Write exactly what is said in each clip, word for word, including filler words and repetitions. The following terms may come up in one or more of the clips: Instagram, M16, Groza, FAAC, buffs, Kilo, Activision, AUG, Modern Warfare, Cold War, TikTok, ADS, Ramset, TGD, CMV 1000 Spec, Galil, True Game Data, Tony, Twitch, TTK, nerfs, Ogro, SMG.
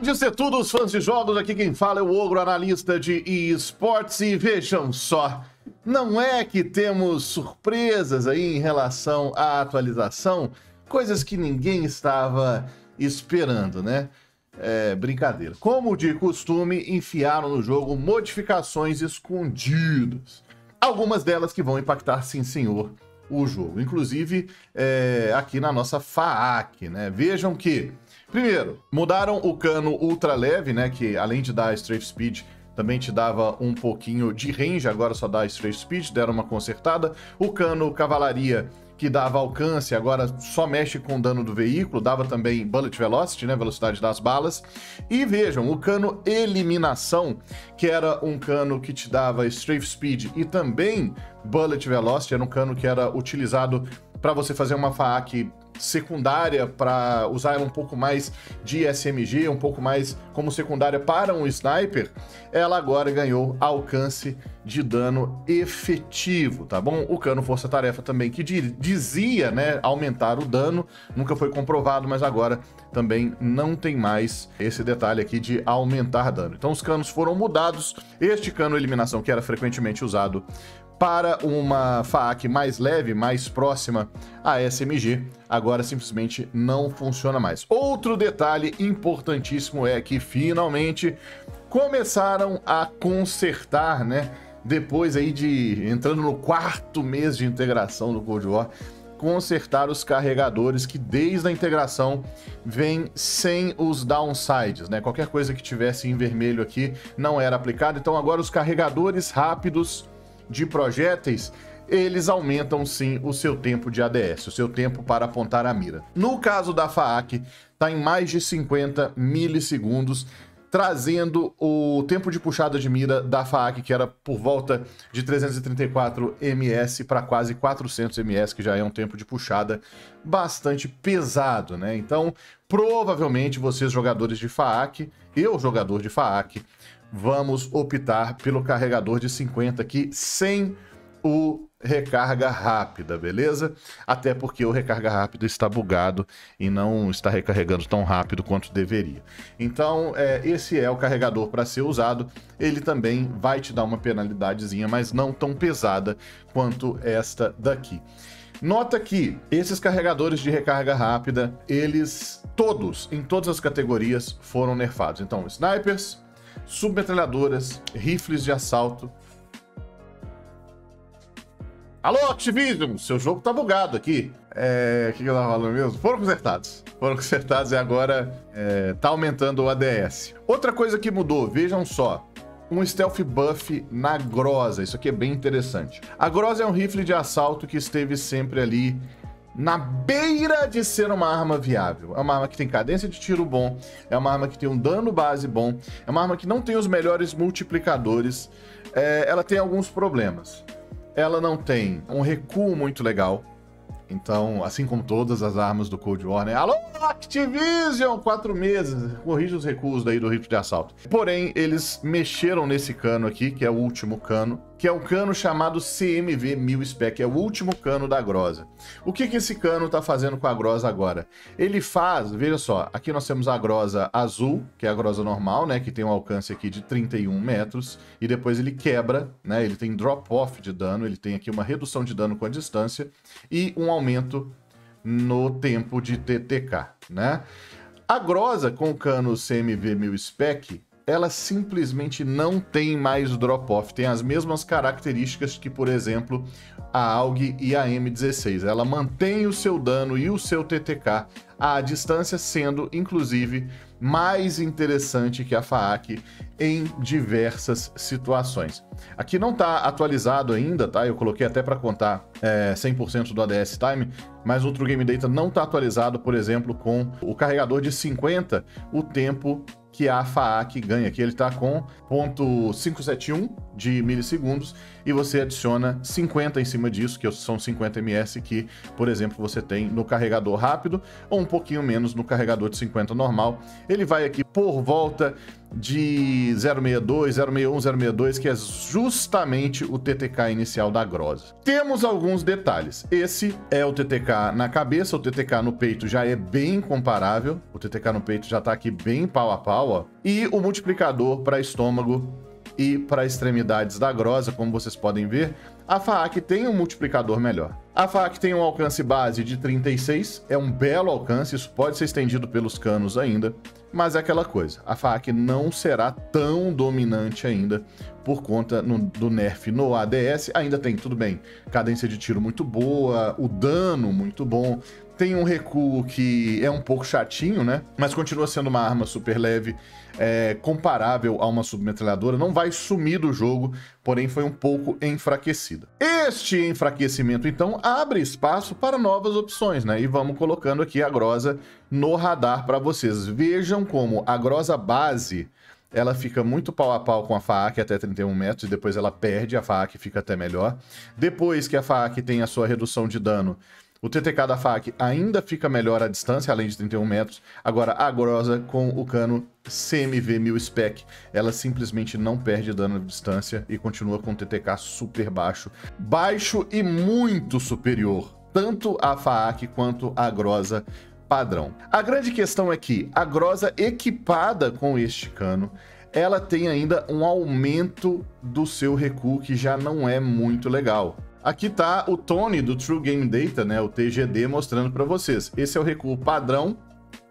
tarde, todos fãs de jogos, aqui quem fala é o Ogro, analista de eSports, e vejam só, não é que temos surpresas aí em relação à atualização, coisas que ninguém estava esperando, né? É, brincadeira. Como de costume, enfiaram no jogo modificações escondidas, algumas delas que vão impactar, sim senhor, o jogo, inclusive é, aqui na nossa F A A C, né? Vejam que, primeiro, mudaram o cano ultra leve, né, que além de dar strafe speed, também te dava um pouquinho de range, agora só dá strafe speed, deram uma consertada. O cano cavalaria, que dava alcance, agora só mexe com o dano do veículo, dava também bullet velocity, né, velocidade das balas. E vejam, o cano eliminação, que era um cano que te dava strafe speed e também bullet velocity, era um cano que era utilizado para você fazer uma F A A C secundária, para usar ela um pouco mais de S M G, um pouco mais como secundária para um sniper. Ela agora ganhou alcance de dano efetivo, tá bom? O cano força-tarefa também, que dizia, né, aumentar o dano, nunca foi comprovado, mas agora também não tem mais esse detalhe aqui de aumentar dano. Então os canos foram mudados. Este cano eliminação, que era frequentemente usado para uma F A A C mais leve, mais próxima à S M G, agora simplesmente não funciona mais. Outro detalhe importantíssimo é que finalmente começaram a consertar, né? Depois aí de entrando no quarto mês de integração do Cold War, consertar os carregadores que desde a integração vem sem os downsides, né? Qualquer coisa que tivesse em vermelho aqui não era aplicada. Então agora os carregadores rápidos de projéteis, eles aumentam sim o seu tempo de A D S, o seu tempo para apontar a mira. No caso da F A A C, está em mais de cinquenta milissegundos, trazendo o tempo de puxada de mira da F A A C, que era por volta de trezentos e trinta e quatro milímetros, para quase quatrocentos milímetros, que já é um tempo de puxada bastante pesado, né? Então, provavelmente, vocês jogadores de F A A C, eu jogador de F A A C, vamos optar pelo carregador de cinquenta aqui, sem o recarga rápida, beleza? Até porque o recarga rápido está bugado e não está recarregando tão rápido quanto deveria. Então, é, esse é o carregador para ser usado. Ele também vai te dar uma penalidadezinha, mas não tão pesada quanto esta daqui. Nota que esses carregadores de recarga rápida, eles todos, em todas as categorias, foram nerfados. Então, snipers, submetralhadoras, rifles de assalto. Alô, Activision, seu jogo tá bugado aqui. É, o que eu tava falando mesmo? Foram consertados. Foram consertados e agora é, tá aumentando o A D S. Outra coisa que mudou, vejam só. Um stealth buff na grosa. Isso aqui é bem interessante. A grosa é um rifle de assalto que esteve sempre ali na beira de ser uma arma viável. É uma arma que tem cadência de tiro bom, é uma arma que tem um dano base bom, é uma arma que não tem os melhores multiplicadores, é, ela tem alguns problemas. Ela não tem um recuo muito legal, então, assim como todas as armas do Cold War, né? Alô, Activision! Quatro meses, corrija os recuos daí do rifle de assalto. Porém, eles mexeram nesse cano aqui, que é o último cano, que é o cano chamado C M V mil Spec, é o último cano da grosa. O que que esse cano tá fazendo com a grosa agora? Ele faz, veja só, aqui nós temos a grosa azul, que é a grosa normal, né, que tem um alcance aqui de trinta e um metros, e depois ele quebra, né, ele tem drop-off de dano, ele tem aqui uma redução de dano com a distância, e um aumento no tempo de T T K, né? A grosa com o cano C M V mil Spec, ela simplesmente não tem mais drop-off, tem as mesmas características que, por exemplo, a A U G e a M dezesseis. Ela mantém o seu dano e o seu T T K à distância, sendo, inclusive, mais interessante que a F A A C em diversas situações. Aqui não está atualizado ainda, tá? Eu coloquei até para contar é, cem por cento do A D S Time, mas o True Game Data não está atualizado, por exemplo, com o carregador de cinquenta, o tempo que a F A A C ganha aqui. Ele tá com ponto quinhentos e setenta e um de milissegundos, e você adiciona cinquenta em cima disso, que são cinquenta mililitros que, por exemplo, você tem no carregador rápido, ou um pouquinho menos no carregador de cinquenta normal. Ele vai aqui por volta de zero vírgula sessenta e dois, zero vírgula sessenta e um, zero vírgula sessenta e dois, que é justamente o T T K inicial da Groza. Temos alguns detalhes. Esse é o T T K na cabeça, o T T K no peito já é bem comparável, o T T K no peito já tá aqui bem pau a pau, ó. E o multiplicador para estômago e para extremidades da Groza, como vocês podem ver, a FAAC tem um multiplicador melhor. A FAAC tem um alcance base de trinta e seis, é um belo alcance, isso pode ser estendido pelos canos ainda, mas é aquela coisa, a FAAC não será tão dominante ainda por conta no, do nerf no A D S, ainda tem, tudo bem, cadência de tiro muito boa, o dano muito bom, tem um recuo que é um pouco chatinho, né? Mas continua sendo uma arma super leve, é, comparável a uma submetralhadora. Não vai sumir do jogo, porém foi um pouco enfraquecida. Este enfraquecimento, então, abre espaço para novas opções, né? E vamos colocando aqui a Groza no radar para vocês. Vejam como a Groza base, ela fica muito pau a pau com a FAAC até trinta e um metros, e depois ela perde, a FAAC fica até melhor. Depois que a FAAC tem a sua redução de dano, o T T K da FAAC ainda fica melhor à distância, além de trinta e um metros. Agora, a Groza com o cano C M V mil Spec, ela simplesmente não perde dano à distância e continua com o T T K super baixo. Baixo e muito superior, tanto a FAAC quanto a Groza padrão. A grande questão é que a Groza equipada com este cano, ela tem ainda um aumento do seu recuo que já não é muito legal. Aqui tá o Tony do True Game Data, né, o T G D, mostrando para vocês. Esse é o recuo padrão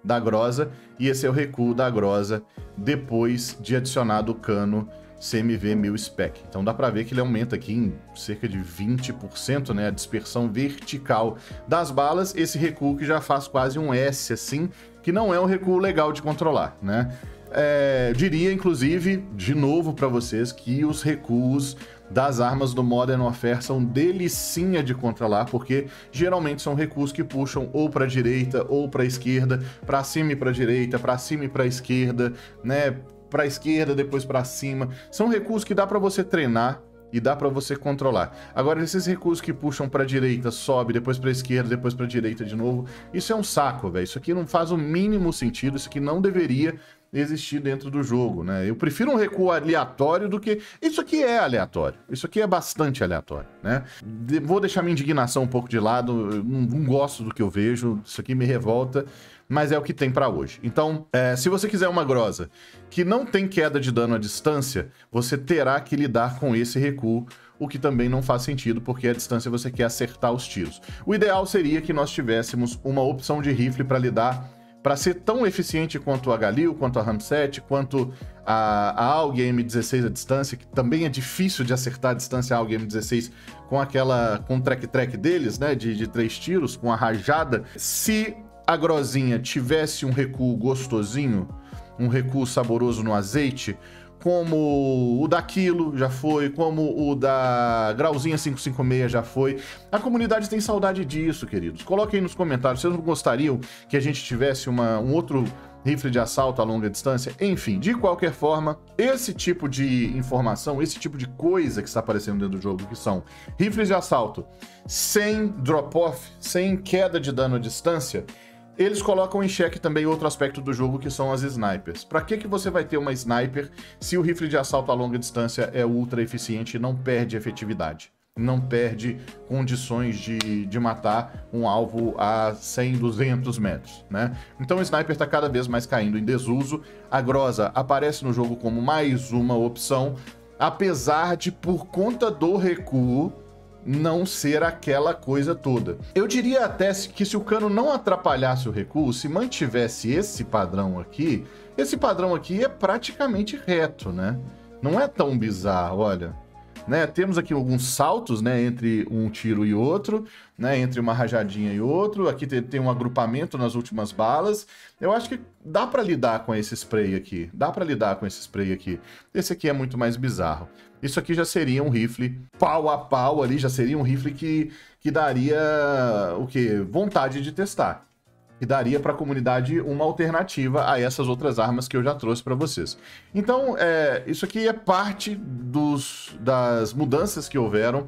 da Groza e esse é o recuo da Groza depois de adicionado o cano C M V mil Spec. Então dá para ver que ele aumenta aqui em cerca de vinte por cento, né, a dispersão vertical das balas. Esse recuo que já faz quase um S assim, que não é um recuo legal de controlar, né? É, diria, inclusive, de novo para vocês, que os recuos das armas do Modern Warfare são delicinha de controlar, porque geralmente são recuos que puxam ou para a direita ou para a esquerda, para cima e para a direita, para cima e para a esquerda, né? Para a esquerda, depois para cima. São recuos que dá para você treinar e dá para você controlar. Agora, esses recuos que puxam para a direita, sobe, depois para a esquerda, depois para a direita de novo, isso é um saco, velho. Isso aqui não faz o mínimo sentido, isso aqui não deveria existir dentro do jogo, né? Eu prefiro um recuo aleatório do que... Isso aqui é aleatório, isso aqui é bastante aleatório, né? De... Vou deixar minha indignação um pouco de lado, eu não gosto do que eu vejo, isso aqui me revolta, mas é o que tem pra hoje. Então, é, se você quiser uma Groza que não tem queda de dano à distância, você terá que lidar com esse recuo, o que também não faz sentido, porque à distância você quer acertar os tiros. O ideal seria que nós tivéssemos uma opção de rifle para lidar, para ser tão eficiente quanto a Galil, quanto a Ramset, quanto a, a A U G M dezesseis à distância, que também é difícil de acertar a distância a AUG M dezesseis com aquela, com o track-track deles, né, de, de três tiros, com a rajada. Se a Grozinha tivesse um recuo gostosinho, um recuo saboroso no azeite, como o da Kilo já foi, como o da Grauzinha quinhentos e cinquenta e seis já foi. A comunidade tem saudade disso, queridos. Coloquem aí nos comentários, vocês não gostariam que a gente tivesse uma, um outro rifle de assalto a longa distância? Enfim, de qualquer forma, esse tipo de informação, esse tipo de coisa que está aparecendo dentro do jogo, que são rifles de assalto sem drop-off, sem queda de dano à distância, eles colocam em xeque também outro aspecto do jogo, que são as snipers. Pra que que você vai ter uma sniper se o rifle de assalto a longa distância é ultra eficiente e não perde efetividade? Não perde condições de, de matar um alvo a cem, duzentos metros, né? Então o sniper tá cada vez mais caindo em desuso. A Groza aparece no jogo como mais uma opção, apesar de, por conta do recuo, não ser aquela coisa toda. Eu diria até que, se o cano não atrapalhasse o recuo, se mantivesse esse padrão aqui, esse padrão aqui é praticamente reto, né? Não é tão bizarro, olha. Né? Temos aqui alguns saltos, né, entre um tiro e outro, né, entre uma rajadinha e outro. Aqui tem, tem um agrupamento nas últimas balas. Eu acho que dá para lidar com esse spray aqui. Dá para lidar com esse spray aqui. Esse aqui é muito mais bizarro. Isso aqui já seria um rifle pau a pau ali, já seria um rifle que, que daria o quê? Vontade de testar. que daria para a comunidade uma alternativa a essas outras armas que eu já trouxe para vocês. Então, é, isso aqui é parte dos, das mudanças que houveram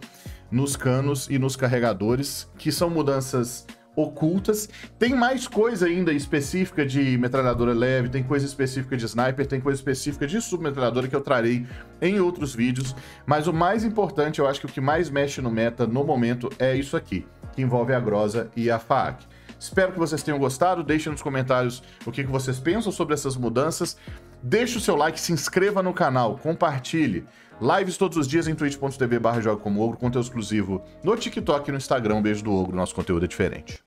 nos canos e nos carregadores, que são mudanças ocultas. Tem mais coisa ainda específica de metralhadora leve, tem coisa específica de sniper, tem coisa específica de submetralhadora que eu trarei em outros vídeos, mas o mais importante, eu acho que o que mais mexe no meta no momento é isso aqui, que envolve a Groza e a F A A C. Espero que vocês tenham gostado, deixem nos comentários o que vocês pensam sobre essas mudanças, deixe o seu like, se inscreva no canal, compartilhe. Lives todos os dias em twitch ponto tv barra joga como ogro, conteúdo exclusivo no TikTok e no Instagram. Um beijo do Ogro, nosso conteúdo é diferente.